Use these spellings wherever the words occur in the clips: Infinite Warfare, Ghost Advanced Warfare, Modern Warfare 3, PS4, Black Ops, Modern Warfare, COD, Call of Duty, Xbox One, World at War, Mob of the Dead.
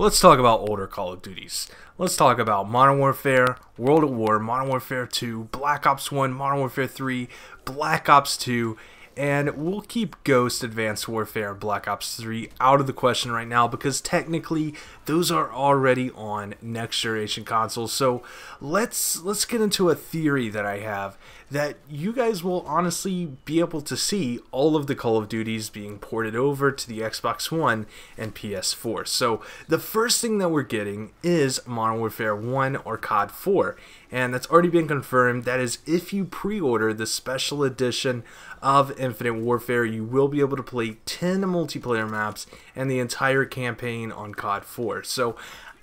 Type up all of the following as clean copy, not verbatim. let's talk about older Call of Duties. Let's talk about Modern Warfare, World at War, Modern Warfare 2, Black Ops 1, Modern Warfare 3, Black Ops 2, and we'll keep Ghost Advanced Warfare, Black Ops 3 out of the question right now because technically those are already on next generation consoles. So let's get into a theory that I have that you guys will honestly be able to see all of the Call of Duties being ported over to the Xbox One and PS4. So the first thing that we're getting is Modern Warfare 1 or COD 4. And that's already been confirmed. That is, if you pre-order the special edition of Infinite Warfare, you will be able to play 10 multiplayer maps and the entire campaign on COD 4. So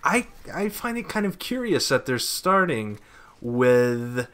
I find it kind of curious that they're starting with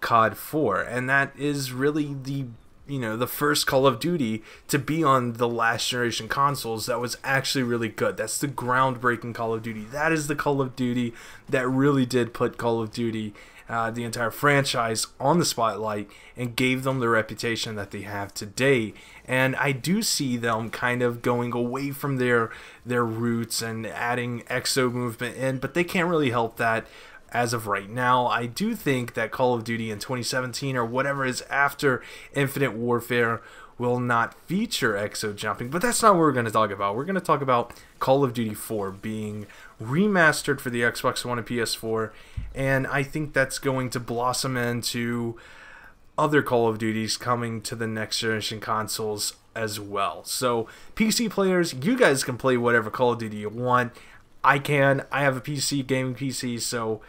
COD 4, and that is really the the first Call of Duty to be on the last generation consoles that was actually really good. That's the groundbreaking Call of Duty. That is the Call of Duty that really did put Call of Duty, the entire franchise, on the spotlight and gave them the reputation that they have today. And I do see them kind of going away from their roots and adding EXO movement in, but they can't really help that. As of right now, I do think that Call of Duty in 2017 or whatever is after Infinite Warfare will not feature exo jumping, but that's not what we're going to talk about. We're going to talk about Call of Duty 4 being remastered for the Xbox One and PS4, and I think that's going to blossom into other Call of Duties coming to the next generation consoles as well. So PC players, you guys can play whatever Call of Duty you want. I can. I have a PC, gaming PC, so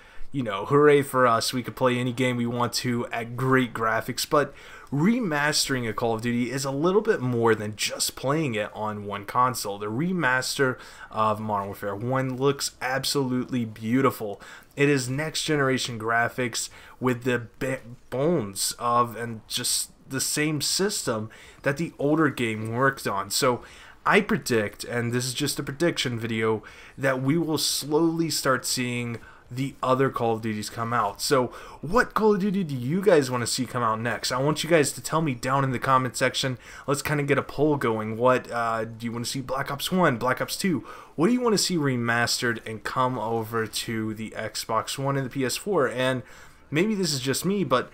hooray for us. We could play any game we want to at great graphics, but remastering a Call of Duty is a little bit more than just playing it on one console. The remaster of Modern Warfare 1 looks absolutely beautiful. It is next generation graphics with the bones of and just the same system that the older game worked on. So I predict, and this is just a prediction video, that we will slowly start seeing the other Call of Duties come out. So what Call of Duty do you guys want to see come out next? I want you guys to tell me down in the comment section. Let's kind of get a poll going. What do you want to see? Black Ops 1, Black Ops 2? What do you want to see remastered and come over to the Xbox One and the PS4? And maybe this is just me, but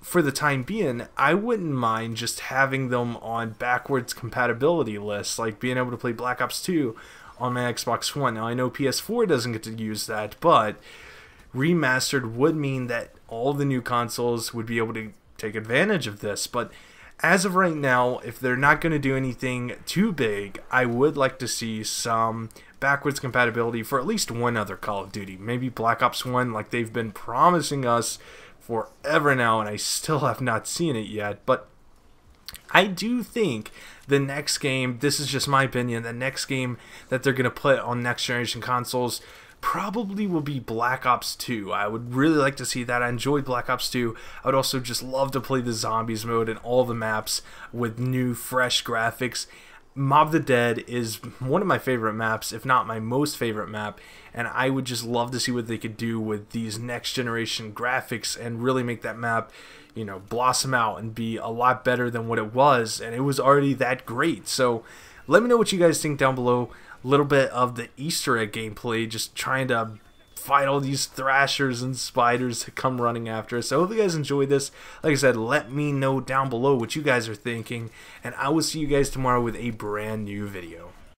for the time being, I wouldn't mind just having them on backwards compatibility lists, like being able to play Black Ops 2 on my Xbox One. Now, I know PS4 doesn't get to use that, but remastered would mean that all the new consoles would be able to take advantage of this. But as of right now, if they're not going to do anything too big, I would like to see some backwards compatibility for at least one other Call of Duty. Maybe Black Ops 1, like they've been promising us forever now, and I still have not seen it yet. But I do think the next game, this is just my opinion, the next game that they're going to put on next generation consoles probably will be Black Ops 2. I would really like to see that. I enjoyed Black Ops 2. I would also just love to play the zombies mode and all the maps with new fresh graphics. Mob of the Dead is one of my favorite maps, if not my most favorite map, and I would just love to see what they could do with these next generation graphics and really make that map, blossom out and be a lot better than what it was, and it was already that great. So let me know what you guys think down below. A little bit of the Easter egg gameplay, just trying to fight all these thrashers and spiders that come running after us. So I hope you guys enjoyed this. Like I said, let me know down below what you guys are thinking, and I will see you guys tomorrow with a brand new video.